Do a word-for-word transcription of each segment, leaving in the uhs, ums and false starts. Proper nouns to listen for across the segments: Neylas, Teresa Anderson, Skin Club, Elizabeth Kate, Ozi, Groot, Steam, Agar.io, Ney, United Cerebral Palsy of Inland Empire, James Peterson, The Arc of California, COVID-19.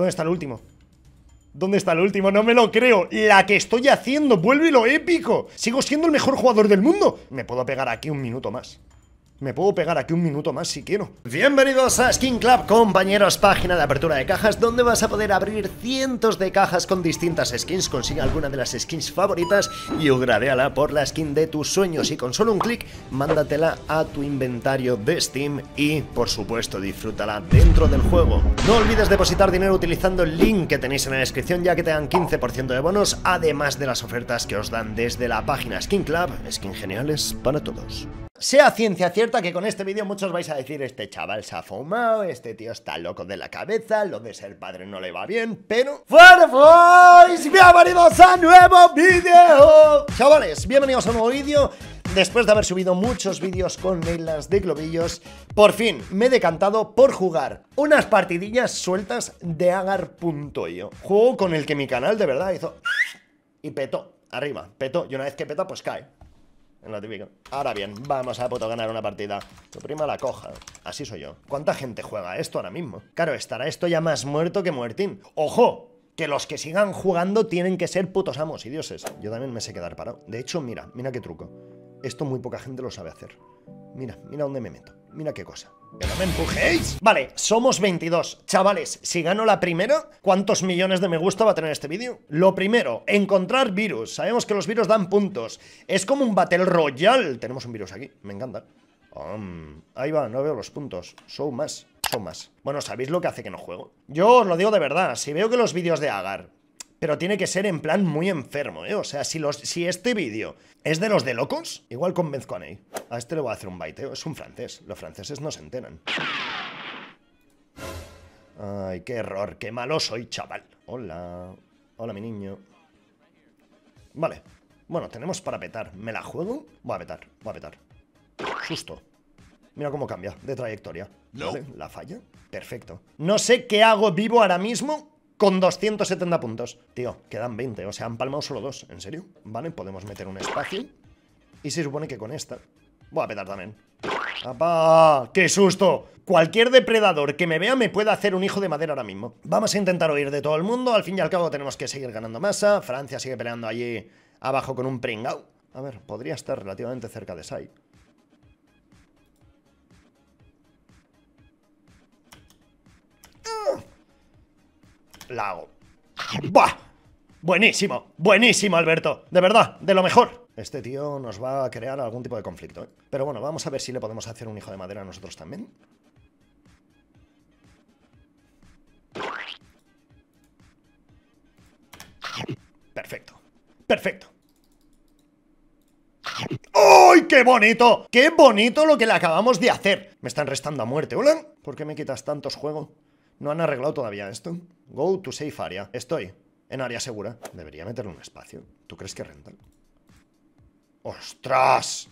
¿Dónde está el último? ¿Dónde está el último? No me lo creo. La que estoy haciendo, vuelve lo épico. Sigo siendo el mejor jugador del mundo. Me puedo pegar aquí un minuto más. Me puedo pegar aquí un minuto más si quiero. Bienvenidos a Skin Club, compañeros. Página de apertura de cajas donde vas a poder abrir cientos de cajas con distintas skins. Consigue alguna de las skins favoritas y upgradeala por la skin de tus sueños. Y con solo un clic, mándatela a tu inventario de Steam y, por supuesto, disfrútala dentro del juego. No olvides depositar dinero utilizando el link que tenéis en la descripción, ya que te dan quince por ciento de bonos, además de las ofertas que os dan desde la página Skin Club. Skins geniales para todos. Sea ciencia cierta que con este vídeo muchos vais a decir: este chaval se ha fumado, este tío está loco de la cabeza, lo de ser padre no le va bien, pero... ¡Fireboys! ¡Bienvenidos a nuevo vídeo! Chavales, bienvenidos a un nuevo vídeo. Después de haber subido muchos vídeos con Neylas de globillos, por fin me he decantado por jugar unas partidillas sueltas de agar punto i o. Juego con el que mi canal de verdad hizo... y petó, arriba, petó, y una vez que peta pues cae. En lo típico. Ahora bien, vamos a poder ganar una partida. Tu prima la coja. Así soy yo. ¿Cuánta gente juega esto ahora mismo? Claro, estará esto ya más muerto que muertín. ¡Ojo! Que los que sigan jugando tienen que ser putos amos y dioses. Yo también me sé quedar parado. De hecho, mira, mira qué truco. Esto muy poca gente lo sabe hacer. Mira, mira dónde me meto. Mira qué cosa. ¡Que no me empujéis! Vale, somos veintidós. Chavales, si gano la primera, ¿cuántos millones de me gusta va a tener este vídeo? Lo primero, encontrar virus. Sabemos que los virus dan puntos. Es como un Battle Royale. Tenemos un virus aquí, me encanta. Um, ahí va, no veo los puntos. Show más, show más. Bueno, ¿sabéis lo que hace que no juego? Yo os lo digo de verdad, si veo que los vídeos de Agar... Pero tiene que ser en plan muy enfermo, ¿eh? O sea, si, los, si este vídeo es de los de locos, igual convenzco a Ney. A este le voy a hacer un baiteo. Es un francés. Los franceses no se enteran. Ay, qué error. Qué malo soy, chaval. Hola. Hola, mi niño. Vale. Bueno, tenemos para petar. ¿Me la juego? Voy a petar. Voy a petar. Susto. Mira cómo cambia de trayectoria. ¿Vale? ¿La falla? Perfecto. No sé qué hago vivo ahora mismo... Con doscientos setenta puntos. Tío, quedan veinte. O sea, han palmado solo dos. ¿En serio? Vale, podemos meter un espacio. Y se supone que con esta... Voy a petar también. ¡Apa! ¡Qué susto! Cualquier depredador que me vea me puede hacer un hijo de madera ahora mismo. Vamos a intentar huir de todo el mundo. Al fin y al cabo tenemos que seguir ganando masa. Francia sigue peleando allí abajo con un pringao. A ver, podría estar relativamente cerca de Sai. La hago. ¡Buah! Buenísimo, buenísimo, Alberto. De verdad, de lo mejor. Este tío nos va a crear algún tipo de conflicto, ¿eh? Pero bueno, vamos a ver si le podemos hacer un hijo de madera a nosotros también. Perfecto, perfecto. ¡Ay, qué bonito! ¡Qué bonito lo que le acabamos de hacer! Me están restando a muerte, ¿hola? ¿Por qué me quitas tantos juegos? No han arreglado todavía esto. Go to safe area. Estoy en área segura. Debería meterle un espacio. ¿Tú crees que renta? ¡Ostras!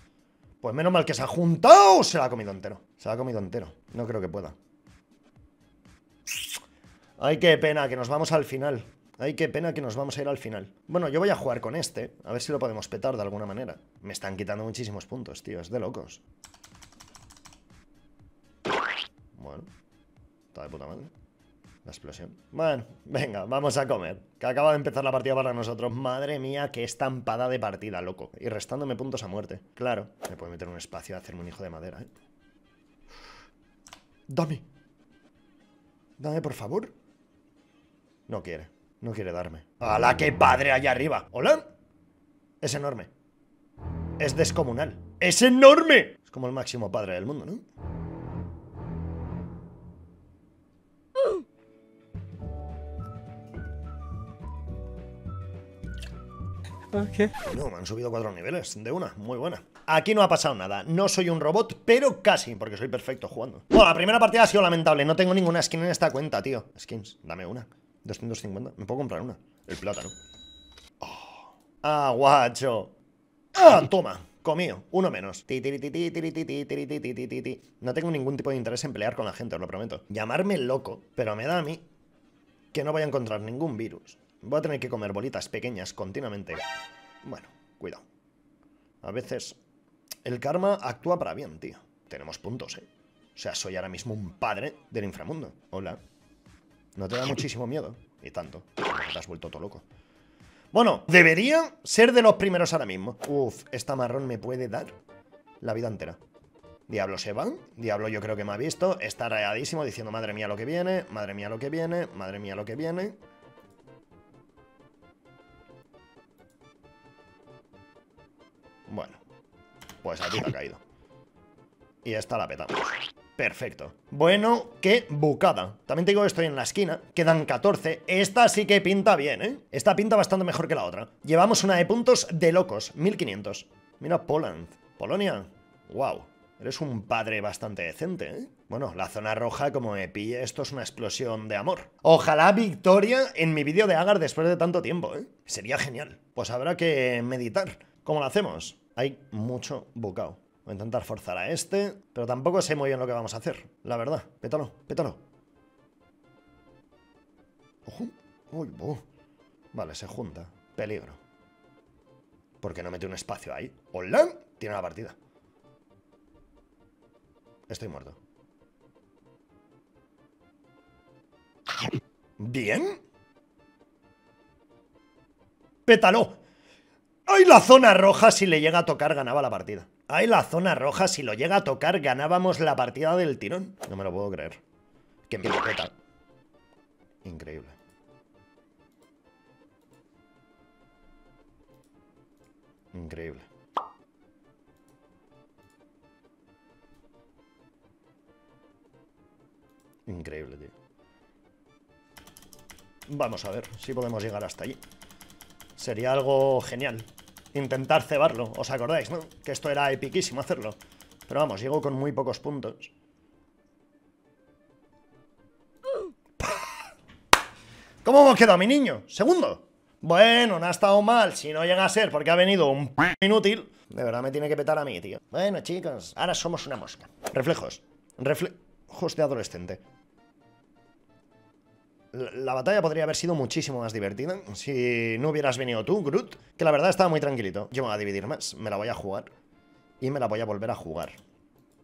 Pues menos mal que se ha juntado. Se la ha comido entero. Se la ha comido entero. No creo que pueda. Ay, qué pena que nos vamos al final. Ay, qué pena que nos vamos a ir al final. Bueno, yo voy a jugar con este. A ver si lo podemos petar de alguna manera. Me están quitando muchísimos puntos, tío. Es de locos. Bueno. Está de puta madre. La explosión. Bueno, venga, vamos a comer. Que acaba de empezar la partida para nosotros. Madre mía, qué estampada de partida, loco. Y restándome puntos a muerte. Claro. Me puede meter un espacio a hacerme un hijo de madera, ¿eh? Dame. Dame, por favor. No quiere. No quiere darme. ¡Hala, qué padre allá arriba! ¿Hola? Es enorme. Es descomunal. ¡Es enorme! Es como el máximo padre del mundo, ¿no? Okay. No, me han subido cuatro niveles de una, muy buena. Aquí no ha pasado nada, no soy un robot, pero casi, porque soy perfecto jugando. Bueno, la primera partida ha sido lamentable, no tengo ninguna skin en esta cuenta, tío. Skins, dame una, doscientos cincuenta, me puedo comprar una, el plátano. Oh. Ah, guacho. Ah, toma, comío, uno menos. No tengo ningún tipo de interés en pelear con la gente, os lo prometo. Llamarme loco, pero me da a mí que no voy a encontrar ningún virus. Voy a tener que comer bolitas pequeñas continuamente. Bueno, cuidado. A veces el karma actúa para bien, tío. Tenemos puntos, eh. O sea, soy ahora mismo un padre del inframundo. Hola. No te da muchísimo miedo. Y tanto. Te has vuelto todo loco. Bueno, debería ser de los primeros ahora mismo. Uf, esta marrón me puede dar la vida entera. Diablo se van. Diablo yo creo que me ha visto. Está rayadísimo diciendo, madre mía lo que viene, madre mía lo que viene, madre mía lo que viene. Bueno, pues a ti te ha caído. Y esta la petamos. Perfecto. Bueno, qué bucada. También te digo que estoy en la esquina. Quedan catorce. Esta sí que pinta bien, ¿eh? Esta pinta bastante mejor que la otra. Llevamos una de puntos de locos. mil quinientos. Mira, Poland. Polonia. Wow. Eres un padre bastante decente, ¿eh? Bueno, la zona roja, como me pille, esto es una explosión de amor. Ojalá victoria en mi vídeo de Agar después de tanto tiempo, ¿eh? Sería genial. Pues habrá que meditar. ¿Cómo lo hacemos? Hay mucho bucao. Voy a intentar forzar a este, pero tampoco sé muy bien lo que vamos a hacer, la verdad. Pétalo, pétalo. Ojo. Uy, oh. Vale, se junta. Peligro. ¿Por qué no mete un espacio ahí? ¡Hola! Tiene la partida. Estoy muerto. ¿Bien? ¡Pétalo! ¡Ay, la zona roja! Si le llega a tocar, ganaba la partida. Ahí la zona roja, si lo llega a tocar, ganábamos la partida del tirón. No me lo puedo creer. Que me peta. Increíble. Increíble. Increíble, tío. Vamos a ver si podemos llegar hasta allí. Sería algo genial. Intentar cebarlo, ¿os acordáis, no? Que esto era epiquísimo hacerlo. Pero vamos, llego con muy pocos puntos. ¿Cómo hemos quedado, mi niño? ¿Segundo? Bueno, no ha estado mal. Si no llega a ser porque ha venido un p*** inútil. De verdad me tiene que petar a mí, tío. Bueno, chicos, ahora somos una mosca. Reflejos. Reflejos de adolescente. La batalla podría haber sido muchísimo más divertida si no hubieras venido tú, Groot. Que la verdad estaba muy tranquilito. Yo me voy a dividir más, me la voy a jugar. Y me la voy a volver a jugar.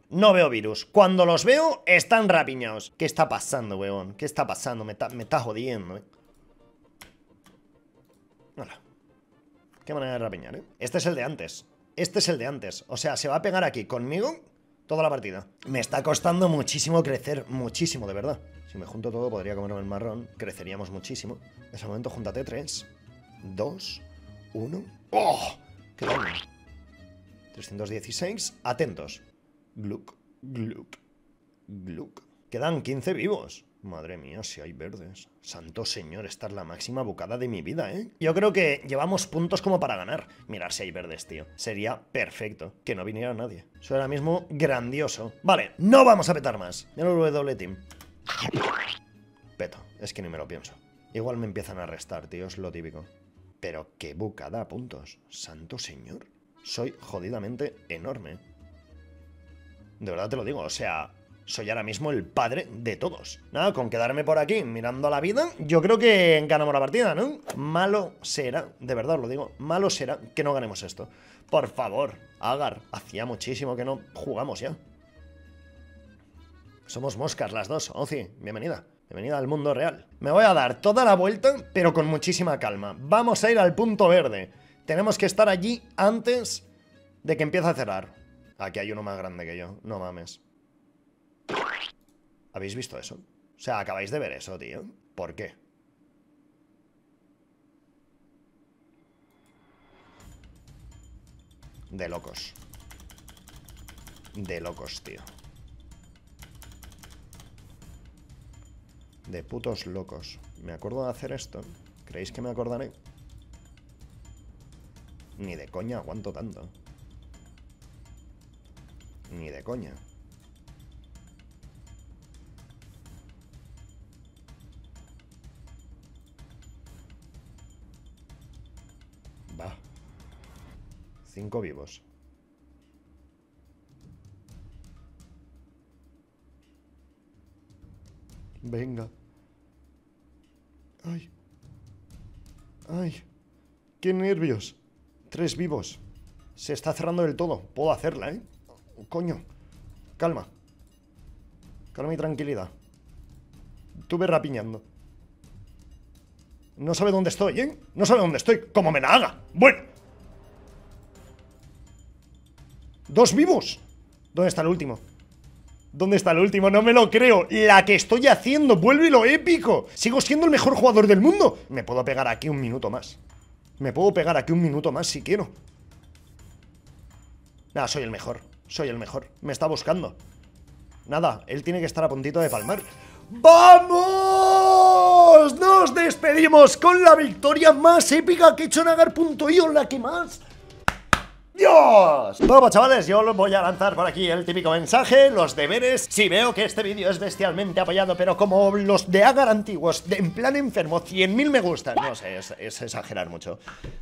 No veo virus, cuando los veo están rapiñados. ¿Qué está pasando, weón? ¿Qué está pasando? Me está, me está jodiendo, eh. Hola. Qué manera de rapiñar, eh. Este es el de antes. Este es el de antes, o sea, se va a pegar aquí conmigo toda la partida. Me está costando muchísimo crecer, muchísimo, de verdad. Si me junto todo, podría comerme el marrón. Creceríamos muchísimo. En ese momento, júntate. tres, dos, uno. ¡Oh! ¡Qué daño! trescientos dieciséis. Atentos. Gluck, gluck, gluck. Quedan quince vivos. Madre mía, si hay verdes. Santo señor, esta es la máxima bocada de mi vida, ¿eh? Yo creo que llevamos puntos como para ganar. Mirar si hay verdes, tío. Sería perfecto que no viniera nadie. Soy ahora mismo grandioso. Vale, no vamos a petar más. Ya no lo doble team. Peto, es que ni me lo pienso. Igual me empiezan a restar, tío, es lo típico. Pero qué bucada a puntos. Santo señor. Soy jodidamente enorme. De verdad te lo digo, o sea, soy ahora mismo el padre de todos. Nada, con quedarme por aquí mirando a la vida, yo creo que ganamos la partida, ¿no? Malo será, de verdad os lo digo, malo será que no ganemos esto. Por favor, Agar, hacía muchísimo que no jugamos ya. Somos moscas las dos, Ozi, bienvenida. Bienvenida al mundo real. Me voy a dar toda la vuelta, pero con muchísima calma. Vamos a ir al punto verde. Tenemos que estar allí antes de que empiece a cerrar. Aquí hay uno más grande que yo, no mames. ¿Habéis visto eso? O sea, acabáis de ver eso, tío. ¿Por qué? De locos. De locos, tío. De putos locos. ¿Me acuerdo de hacer esto? ¿Creéis que me acordaré? Ni de coña aguanto tanto. Ni de coña. Va. Cinco vivos. Venga. Ay. Ay. Qué nervios. Tres vivos. Se está cerrando del todo. Puedo hacerla, ¿eh? Coño. Calma. Calma y tranquilidad. Estuve rapiñando. No sabe dónde estoy, ¿eh? No sabe dónde estoy. ¡Como me la haga! Bueno. Dos vivos. ¿Dónde está el último? ¿Dónde está el último? No me lo creo. La que estoy haciendo. Vuelve lo épico. Sigo siendo el mejor jugador del mundo. Me puedo pegar aquí un minuto más. Me puedo pegar aquí un minuto más si quiero. Nada, soy el mejor. Soy el mejor. Me está buscando. Nada, él tiene que estar a puntito de palmar. ¡Vamos! Nos despedimos con la victoria más épica que he hecho en agar punto i o. La que más... ¡Dios! Bueno, chavales, yo les voy a lanzar por aquí el típico mensaje, los deberes. Si veo que este vídeo es bestialmente apoyado, pero como los de Agar antiguos, de, en plan enfermo, cien mil me gustan. No sé, es, es exagerar mucho.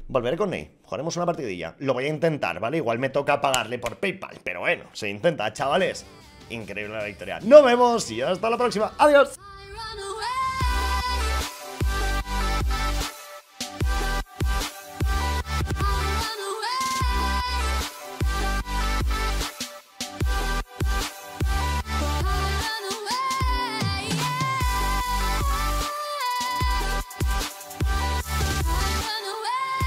Volveré con Ney, jugaremos una partidilla. Lo voy a intentar, ¿vale? Igual me toca pagarle por PayPal, pero bueno, se intenta, chavales. Increíble la victoria. Nos vemos y hasta la próxima. ¡Adiós!